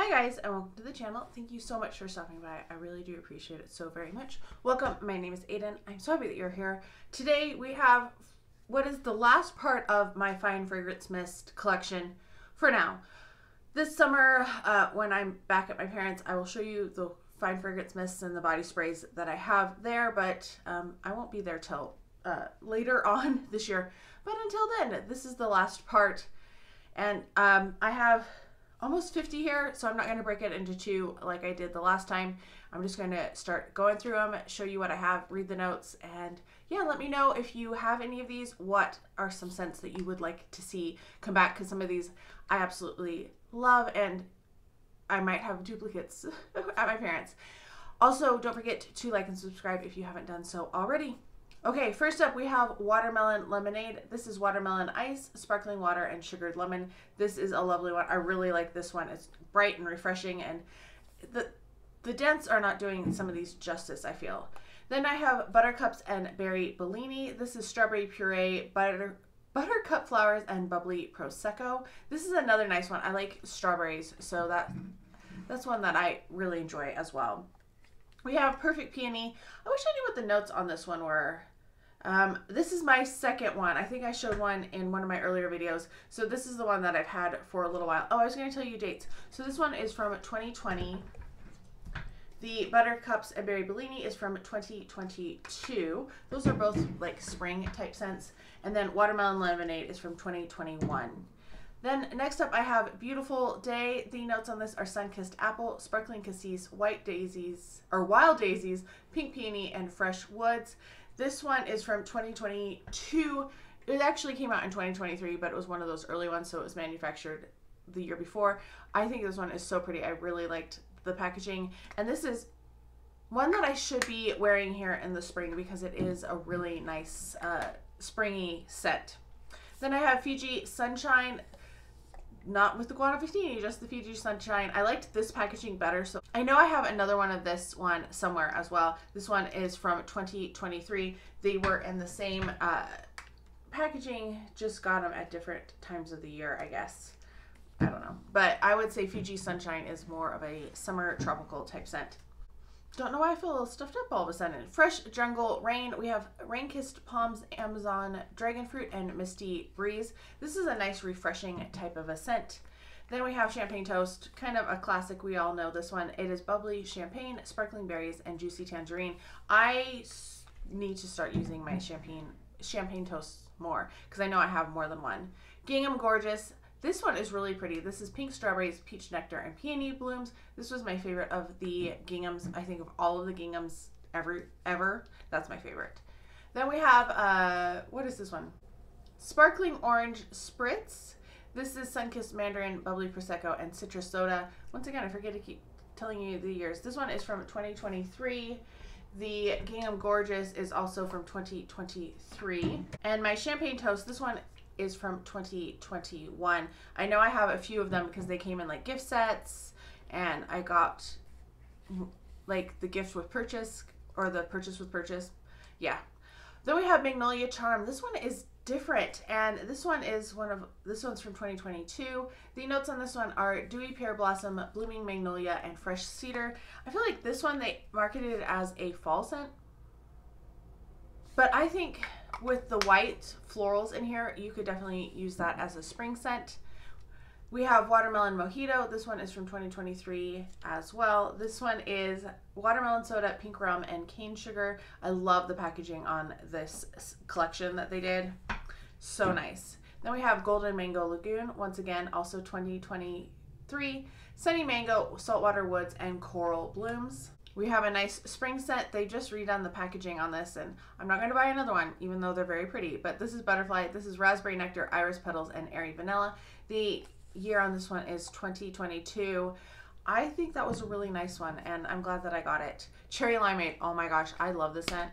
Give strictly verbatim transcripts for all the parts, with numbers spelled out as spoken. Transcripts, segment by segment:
Hi guys, and welcome to the channel. Thank you so much for stopping by. I really do appreciate it so very much. Welcome, my name is Aiden. I'm so happy that you're here. Today we have what is the last part of my Fine Fragrance Mist collection for now. This summer, uh, when I'm back at my parents', I will show you the Fine Fragrance Mists and the body sprays that I have there, but um, I won't be there till uh, later on this year. But until then, this is the last part. And um, I have almost fifty here, so I'm not going to break it into two like I did the last time. I'm just going to start going through them, show you what I have, read the notes, and yeah, let me know if you have any of these, what are some scents that you would like to see come back, because some of these I absolutely love, and I might have duplicates at my parents'. Also, don't forget to like and subscribe if you haven't done so already. Okay, first up we have Watermelon Lemonade. This is watermelon ice, sparkling water, and sugared lemon. This is a lovely one. I really like this one. It's bright and refreshing, and the the dents are not doing some of these justice, I feel. Then I have Buttercups and Berry Bellini. This is strawberry puree, butter, buttercup flowers, and bubbly prosecco. This is another nice one. I like strawberries, so that that's one that I really enjoy as well. We have Perfect Peony. I wish I knew what the notes on this one were. Um, this is my second one. I think I showed one in one of my earlier videos. So this is the one that I've had for a little while. Oh, I was going to tell you dates. So this one is from twenty twenty. The Buttercups and Berry Bellini is from twenty twenty-two. Those are both like spring type scents. And then Watermelon Lemonade is from twenty twenty-one. Then next up I have Beautiful Day. The notes on this are sun-kissed apple, sparkling cassis, white daisies, or wild daisies, pink peony, and fresh woods. This one is from twenty twenty-two. It actually came out in twenty twenty-three, but it was one of those early ones, so it was manufactured the year before. I think this one is so pretty. I really liked the packaging. And this is one that I should be wearing here in the spring because it is a really nice uh, springy scent. Then I have Fiji Sunshine. Not with the Guanafestini, just the Fiji Sunshine. I liked this packaging better, so I know I have another one of this one somewhere as well. This one is from twenty twenty-three. They were in the same uh, packaging, just got them at different times of the year, I guess. I don't know. But I would say Fiji Sunshine is more of a summer tropical type scent. Don't know why I feel a little stuffed up all of a sudden. Fresh Jungle Rain. We have Rain-Kissed Palms, Amazon Dragon Fruit, and Misty Breeze. This is a nice refreshing type of a scent. Then we have Champagne Toast, kind of a classic. We all know this one. It is bubbly champagne, sparkling berries, and juicy tangerine. I need to start using my champagne champagne toasts more because I know I have more than one. Gingham Gorgeous. This one is really pretty. This is pink strawberries, peach nectar, and peony blooms. This was my favorite of the ginghams. I think of all of the ginghams ever, ever. That's my favorite. Then we have, uh, what is this one? Sparkling Orange Spritz. This is sun-kissed mandarin, bubbly prosecco, and citrus soda. Once again, I forget to keep telling you the years. This one is from twenty twenty-three. The Gingham Gorgeous is also from twenty twenty-three. And my Champagne Toast, this one is from twenty twenty-one. I know I have a few of them because they came in like gift sets, and I got like the gift with purchase or the purchase with purchase. Yeah. Then we have Magnolia Charm. This one is different, and this one is one of this one's from twenty twenty-two. The notes on this one are dewy pear blossom, blooming magnolia, and fresh cedar. I feel like this one they marketed it as a fall scent, but I think with the white florals in here, you could definitely use that as a spring scent. We have Watermelon Mojito. This one is from twenty twenty-three as well. This one is watermelon soda, pink rum, and cane sugar. I love the packaging on this collection that they did. So nice. Then we have Golden Mango Lagoon. Once again, also twenty twenty-three. Sunny Mango, Saltwater Woods, and Coral Blooms. We have a nice spring scent. They just redone the packaging on this, and I'm not going to buy another one, even though they're very pretty. But this is Butterfly. This is Raspberry Nectar, Iris Petals, and Airy Vanilla. The year on this one is twenty twenty-two. I think that was a really nice one, and I'm glad that I got it. Cherry Limeade. Oh my gosh, I love this scent.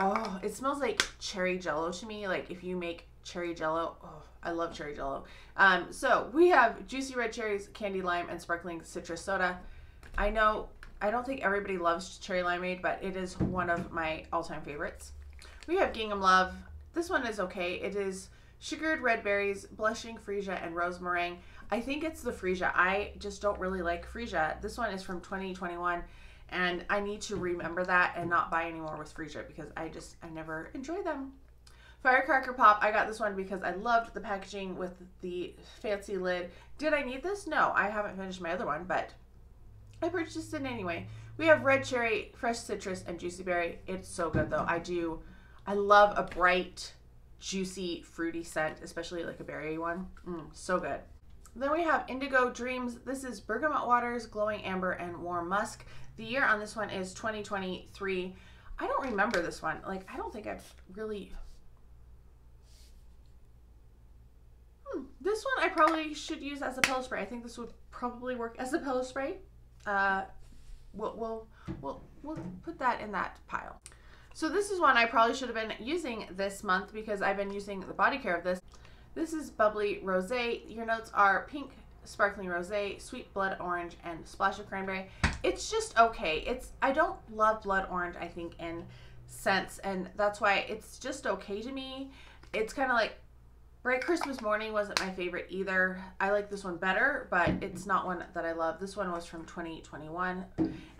Oh, it smells like cherry jello to me. Like if you make cherry jello. Oh, I love cherry jello. Um, so we have Juicy Red Cherries, Candy Lime, and Sparkling Citrus Soda. I know I don't think everybody loves Cherry Limeade, but it is one of my all-time favorites. We have Gingham Love. This one is okay. It is sugared red berries, blushing freesia, and rose meringue. I think it's the Freesia. I just don't really like Freesia. This one is from twenty twenty-one, and I need to remember that and not buy anymore with Freesia because I just, I never enjoy them. Firecracker Pop, I got this one because I loved the packaging with the fancy lid. Did I need this? No, I haven't finished my other one, but I purchased it anyway. We have Red Cherry, Fresh Citrus, and Juicy Berry. It's so good though. I do, I love a bright, juicy, fruity scent, especially like a berry one. Mm, so good. Then we have Indigo Dreams. This is Bergamot Waters, Glowing Amber, and Warm Musk. The year on this one is twenty twenty-three. I don't remember this one. Like, I don't think I've really... Hmm. This one I probably should use as a pillow spray. I think this would probably work as a pillow spray. Uh, we'll, we'll, we'll, we'll put that in that pile. So this is one I probably should have been using this month because I've been using the body care of this. This is Bubbly Rosé. Your notes are pink, sparkling rosé, sweet blood orange, and splash of cranberry. It's just okay. It's, I don't love blood orange, I think, in scents, and that's why it's just okay to me. It's kind of like Bright Christmas Morning wasn't my favorite either. I like this one better, but it's not one that I love. This one was from twenty twenty-one.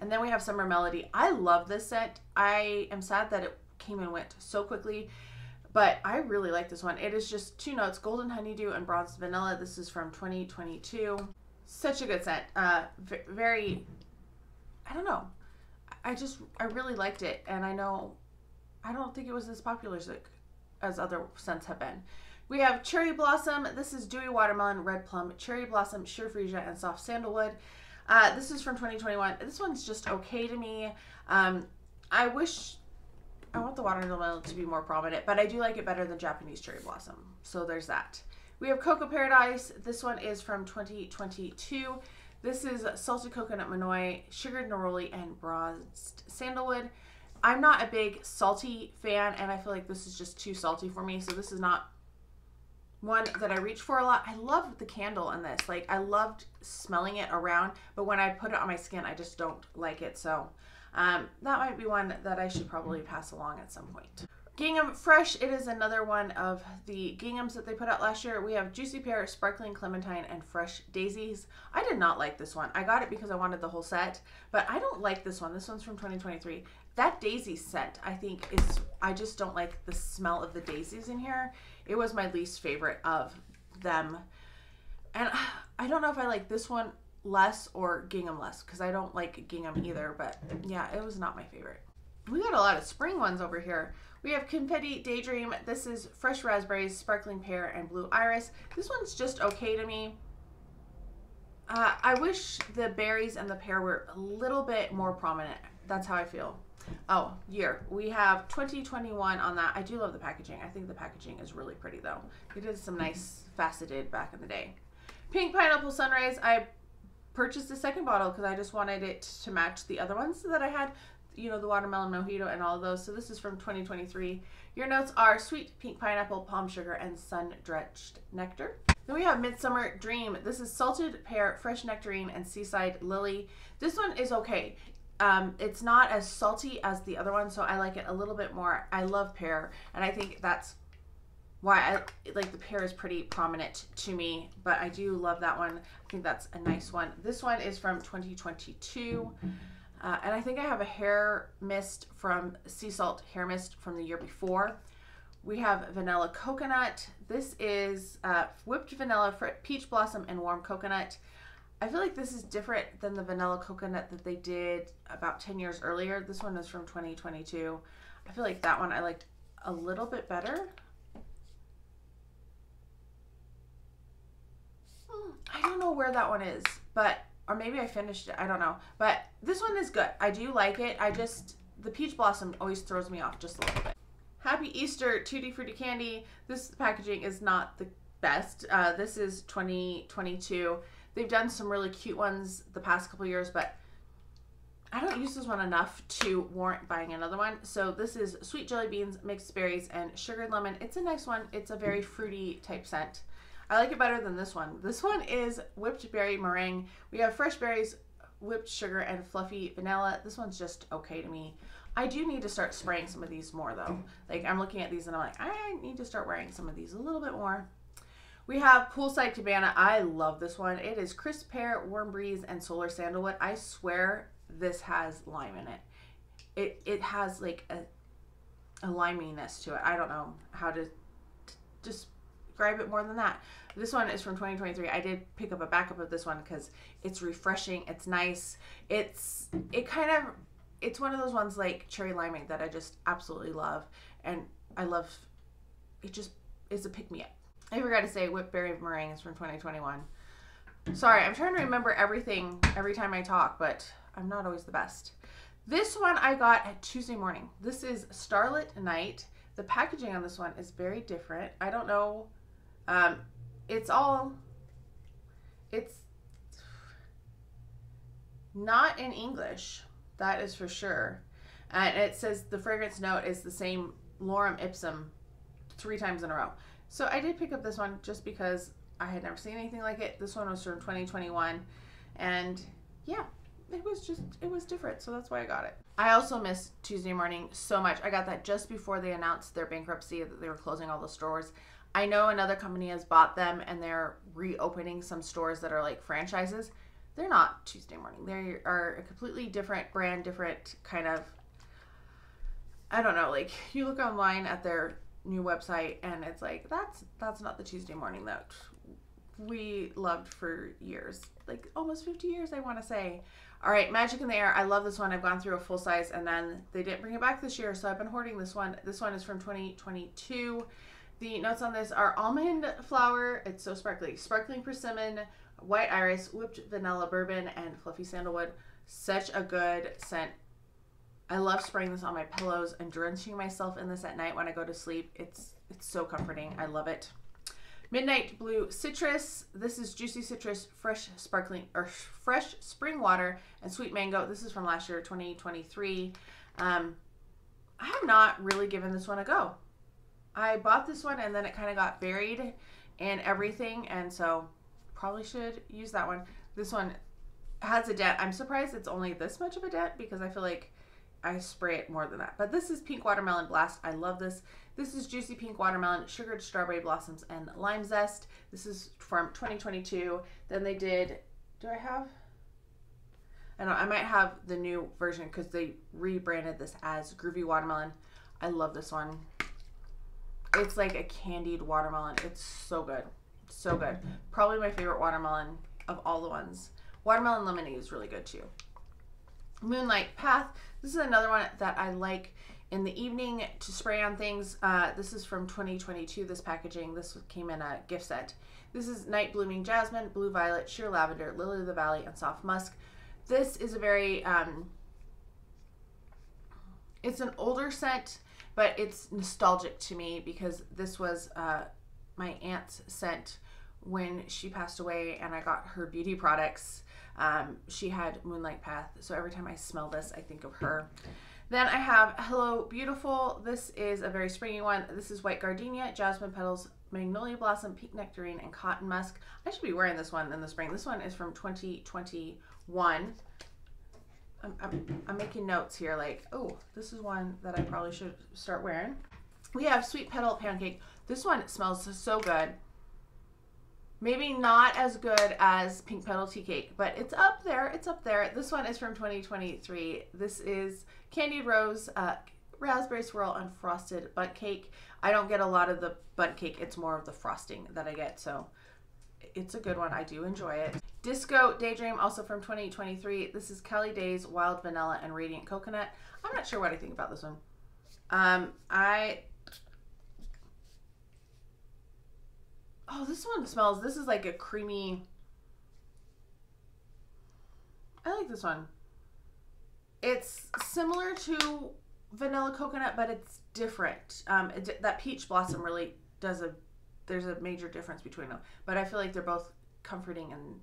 And then we have Summer Melody. I love this scent. I am sad that it came and went so quickly, but I really like this one. It is just two notes, golden honeydew and bronzed vanilla. This is from twenty twenty-two. Such a good scent. Uh, very, I don't know. I just, I really liked it. And I know, I don't think it was as popular as, it, as other scents have been. We have Cherry Blossom. This is Dewy Watermelon, Red Plum, Cherry Blossom, Sheer Freesia, and Soft Sandalwood. Uh, this is from twenty twenty-one. This one's just okay to me. Um, I wish, I want the watermelon to be more prominent, but I do like it better than Japanese Cherry Blossom. So there's that. We have Cocoa Paradise. This one is from twenty twenty-two. This is Salted Coconut Manoi, Sugared Neroli, and Bronzed Sandalwood. I'm not a big salty fan, and I feel like this is just too salty for me, so this is not one that I reach for a lot. I love the candle in this. Like, I loved smelling it around, but when I put it on my skin, I just don't like it. So um, that might be one that I should probably pass along at some point. Gingham Fresh. It is another one of the ginghams that they put out last year. We have Juicy Pear, Sparkling Clementine, and Fresh Daisies. I did not like this one. I got it because I wanted the whole set, but I don't like this one. This one's from twenty twenty-three. That daisy scent, I think, is, I just don't like the smell of the daisies in here. It was my least favorite of them. And I don't know if I like this one less or gingham less, because I don't like gingham either, but yeah, it was not my favorite. We got a lot of spring ones over here. We have Confetti Daydream. This is Fresh Raspberries, Sparkling Pear, and Blue Iris. This one's just okay to me. Uh, I wish the berries and the pear were a little bit more prominent. That's how I feel. Oh, year. We have twenty twenty-one on that. I do love the packaging. I think the packaging is really pretty though. It is some nice faceted back in the day. Pink Pineapple Sunrise. I purchased a second bottle because I just wanted it to match the other ones that I had. You know, the Watermelon Mojito and all of those. So this is from twenty twenty-three. Your notes are sweet pink pineapple, palm sugar, and sun-drenched nectar. Then we have Midsummer Dream. This is salted pear, fresh nectarine, and seaside lily. This one is okay. Um, it's not as salty as the other one, so I like it a little bit more. I love pear, and I think that's why I like the pear is pretty prominent to me, but I do love that one. I think that's a nice one. This one is from twenty twenty-two. Uh, and I think I have a hair mist from sea salt hair mist from the year before. We have Vanilla Coconut. This is uh, whipped vanilla, peach blossom, and warm coconut. I feel like this is different than the Vanilla Coconut that they did about ten years earlier. This one is from twenty twenty-two. I feel like that one I liked a little bit better. Hmm, I don't know where that one is, but or maybe I finished it, I don't know. But this one is good, I do like it. I just, the peach blossom always throws me off just a little bit. Happy Easter, Tutti Frutti Candy. This packaging is not the best. Uh, this is twenty twenty-two. They've done some really cute ones the past couple years, but I don't use this one enough to warrant buying another one. So this is sweet jelly beans, mixed berries, and sugared lemon. It's a nice one, it's a very fruity type scent. I like it better than this one. This one is whipped berry meringue. We have fresh berries, whipped sugar, and fluffy vanilla. This one's just okay to me. I do need to start spraying some of these more though. Like I'm looking at these and I'm like, I need to start wearing some of these a little bit more. We have Poolside Cabana. I love this one. It is crisp pear, warm breeze, and solar sandalwood. I swear this has lime in it. It it has like a, a liminess to it. I don't know how to describe it more than that. This one is from twenty twenty-three. I did pick up a backup of this one because it's refreshing. It's nice. It's it kind of it's one of those ones like Cherry Limeade that I just absolutely love, and I love it. Just it's a pick me up. I forgot to say Whipped Berry Meringue is from twenty twenty-one. Sorry, I'm trying to remember everything every time I talk, but I'm not always the best. This one I got at Tuesday Morning. This is Starlit Night. The packaging on this one is very different. I don't know. Um, it's all, it's not in English. That is for sure. And it says the fragrance note is the same Lorem Ipsum three times in a row. So I did pick up this one just because I had never seen anything like it. This one was from twenty twenty-one, and yeah, it was just, it was different, so that's why I got it. I also missed Tuesday Morning so much. I got that just before they announced their bankruptcy, that they were closing all the stores. I know another company has bought them and they're reopening some stores that are like franchises. They're not Tuesday Morning. They are a completely different brand, different kind of, I don't know, like you look online at their new website and it's like that's that's not the Tuesday Morning that we loved for years, like almost fifty years, I want to say. All right, Magic in the Air. I love this one. I've gone through a full size and then they didn't bring it back this year, so I've been hoarding this one. This one is from twenty twenty-two. The notes on this are almond flour, it's so sparkly, sparkling persimmon, white iris, whipped vanilla bourbon, and fluffy sandalwood. Such a good scent. I love spraying this on my pillows and drenching myself in this at night when I go to sleep. It's it's so comforting. I love it. Midnight Blue Citrus. This is Juicy Citrus, Fresh Sparkling or Fresh Spring Water, and Sweet Mango. This is from last year, twenty twenty-three. Um, I have not really given this one a go. I bought this one and then it kind of got buried in everything, and so probably should use that one. This one has a dent. I'm surprised it's only this much of a dent because I feel like I spray it more than that. But this is Pink Watermelon Blast. I love this. This is Juicy Pink Watermelon, Sugared Strawberry Blossoms, and Lime Zest. This is from twenty twenty-two. Then they did, do I have? I don't know, I might have the new version because they rebranded this as Groovy Watermelon. I love this one. It's like a candied watermelon. It's so good. So good. Probably my favorite watermelon of all the ones. Watermelon Lemonade is really good too. Moonlight Path. This is another one that I like in the evening to spray on things. Uh, this is from twenty twenty-two, this packaging. This came in a gift set. This is Night Blooming Jasmine, Blue Violet, Sheer Lavender, Lily of the Valley, and Soft Musk. This is a very, um, it's an older scent, but it's nostalgic to me because this was uh, my aunt's scent when she passed away and I got her beauty products. Um, she had Moonlight Path, so every time I smell this, I think of her. Then I have Hello Beautiful. This is a very springy one. This is White Gardenia, Jasmine Petals, Magnolia Blossom, Pink Nectarine, and Cotton Musk. I should be wearing this one in the spring. This one is from twenty twenty-one. I'm, I'm, I'm making notes here like, oh, this is one that I probably should start wearing. We have Sweet Petal Pancake. This one smells so good. Maybe not as good as Pink Petal Tea Cake, but it's up there. It's up there. This one is from twenty twenty-three. This is Candied Rose, uh, Raspberry Swirl, and Frosted Bunt Cake. I don't get a lot of the bunt cake. It's more of the frosting that I get, so it's a good one. I do enjoy it. Disco Daydream, also from twenty twenty-three. This is Cali Days, Wild Vanilla, and Radiant Coconut. I'm not sure what I think about this one. Um, I... Oh, this one smells, this is like a creamy, I like this one. It's similar to Vanilla Coconut, but it's different. Um, it, that Peach Blossom really does a, there's a major difference between them, but I feel like they're both comforting, and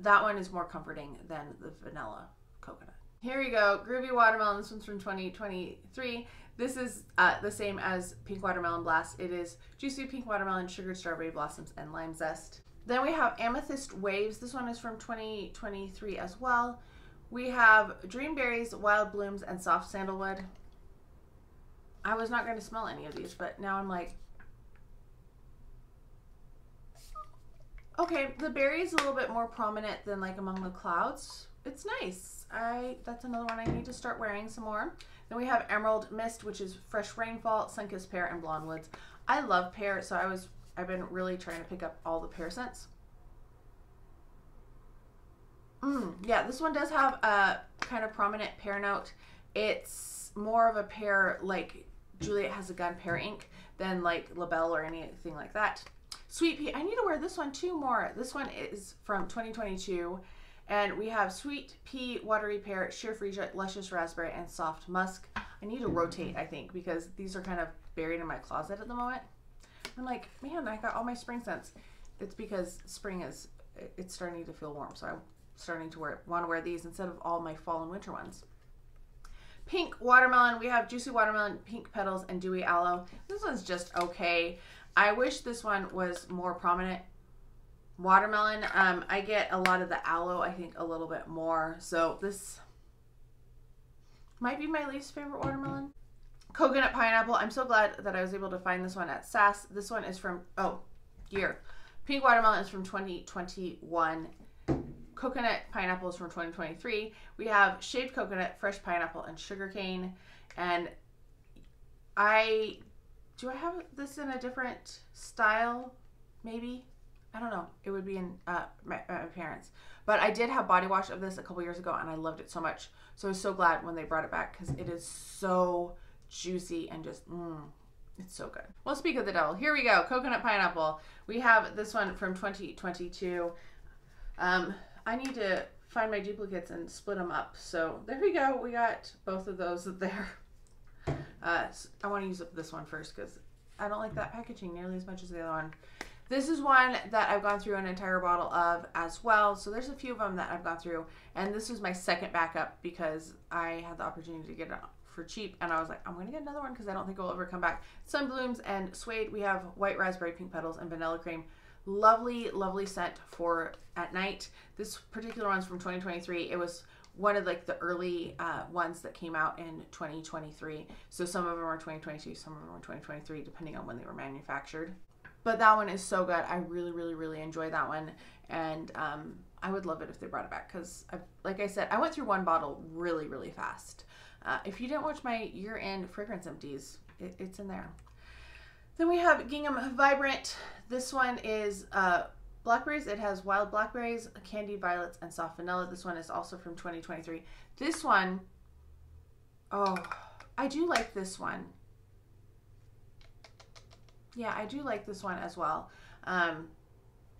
that one is more comforting than the Vanilla Coconut. Here we go, Groovy Watermelon. This one's from twenty twenty-three. This is uh, the same as Pink Watermelon Blast. It is Juicy Pink Watermelon, Sugared Strawberry Blossoms, and Lime Zest. Then we have Amethyst Waves. This one is from twenty twenty-three as well. We have Dream Berries, Wild Blooms, and Soft Sandalwood. I was not going to smell any of these, but now I'm like, Okay, the berry is a little bit more prominent than like Among the Clouds. It's nice. I that's another one I need to start wearing some more. Then we have Emerald Mist, which is Fresh Rainfall, Sunkissed Pear, and Blonde Woods. I love pear, so I was I've been really trying to pick up all the pear scents. Mm, yeah, this one does have a kind of prominent pear note. It's more of a pear, like Juliet Has a Gun pear ink, than like Labelle or anything like that. Sweet Pea, I need to wear this one too more. This one is from twenty twenty-two, and we have Sweet Pea, Watery Pear, Sheer Freesia, Luscious Raspberry, and Soft Musk. I need to rotate, I think, because these are kind of buried in my closet at the moment. I'm like, man, I got all my spring scents. It's because spring is, it's starting to feel warm, so I'm starting to wear, want to wear these instead of all my fall and winter ones. Pink Watermelon, we have Juicy Watermelon, Pink Petals, and Dewy Aloe. This one's just okay. I wish this one was more prominent. Watermelon, um, I get a lot of the aloe, I think, a little bit more. So this might be my least favorite watermelon. Coconut Pineapple, I'm so glad that I was able to find this one at S A S. This one is from, oh, year. Pink Watermelon is from twenty twenty-one. Coconut Pineapple is from twenty twenty-three. We have Shaved Coconut, Fresh Pineapple, and Sugarcane. And I, do I have this in a different style? Maybe? I don't know. It would be in uh, my, my parents. But I did have body wash of this a couple years ago, and I loved it so much. So I was so glad when they brought it back, because it is so juicy and just, mmm, it's so good. Well, speak of the devil. Here we go. Coconut Pineapple. We have this one from twenty twenty-two. Um... I need to find my duplicates and split them up. So there we go. We got both of those there. Uh, so I want to use up this one first because I don't like that packaging nearly as much as the other one. This is one that I've gone through an entire bottle of as well. So there's a few of them that I've gone through. And this was my second backup because I had the opportunity to get it for cheap. And I was like, I'm going to get another one because I don't think it will ever come back. Sunblooms and Suede. We have White Raspberry, Pink Petals, and Vanilla Cream. Lovely, lovely scent for at night. This particular one's from twenty twenty-three. It was one of like the early uh, ones that came out in twenty twenty-three. So some of them are twenty twenty-two, some of them are twenty twenty-three, depending on when they were manufactured. But that one is so good. I really, really, really enjoy that one. And um, I would love it if they brought it back because, like I said, I went through one bottle really, really fast. Uh, if you didn't watch my year-end fragrance empties, it, it's in there. Then we have Gingham Vibrant. This one is uh, blackberries. It has wild blackberries, candied violets, and soft vanilla. This one is also from twenty twenty-three. This one, oh, I do like this one. Yeah, I do like this one as well. Um,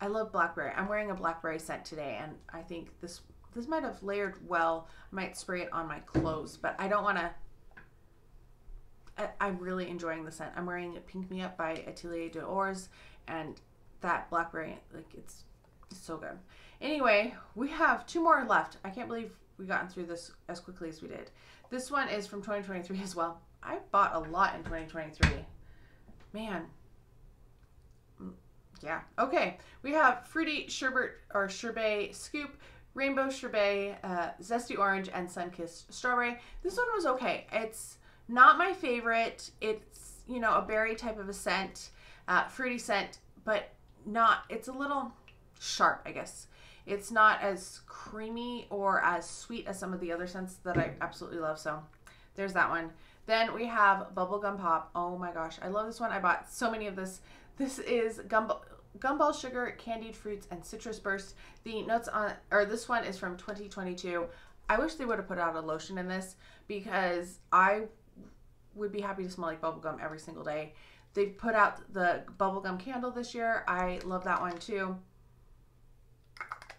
I love blackberry. I'm wearing a blackberry scent today, and I think this this might have layered well. I might spray it on my clothes, but I don't want to. I'm really enjoying the scent. I'm wearing Pink Me Up by Atelier d'Ors, and that blackberry, like it's, it's so good. Anyway, we have two more left. I can't believe we gotten through this as quickly as we did. This one is from twenty twenty-three as well. I bought a lot in twenty twenty-three. Man. Yeah. Okay. We have Fruity Sherbet or Sherbet Scoop, Rainbow Sherbet, uh, Zesty Orange, and Sunkissed Strawberry. This one was okay. It's not my favorite. It's, you know, a berry type of a scent, uh, fruity scent, but not, it's a little sharp, I guess. It's not as creamy or as sweet as some of the other scents that I absolutely love. So there's that one. Then we have Bubblegum Pop. Oh my gosh. I love this one. I bought so many of this. This is gumball, gumball sugar, candied fruits, and citrus burst. The notes on, or this one is from twenty twenty-two. I wish they would have put out a lotion in this because I would be happy to smell like bubblegum every single day. They've put out the bubblegum candle this year. I love that one too.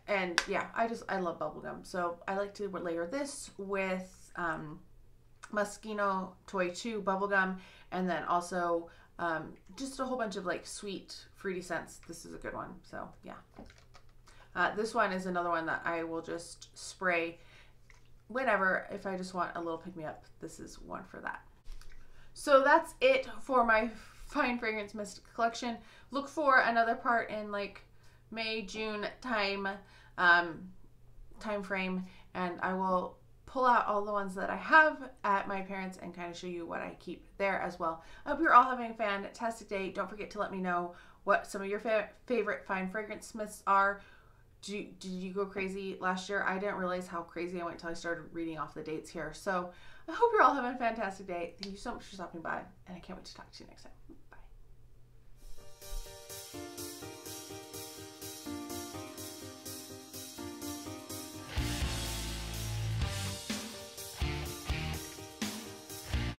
And yeah, I just, I love bubblegum. So I like to layer this with um, Moschino Toy two bubblegum, and then also um, just a whole bunch of like sweet fruity scents. This is a good one. So yeah. Uh, this one is another one that I will just spray whenever. If I just want a little pick me up, this is one for that. So that's it for my Fine Fragrance Mist collection. Look for another part in like May, June time, um, time frame, and I will pull out all the ones that I have at my parents and kind of show you what I keep there as well. I hope you're all having a fantastic day. Don't forget to let me know what some of your fa favorite Fine Fragrance Mists are. Do you, did you go crazy last year? I didn't realize how crazy I went until I started reading off the dates here. So I hope you're all having a fantastic day. Thank you so much for stopping by, and I can't wait to talk to you next time.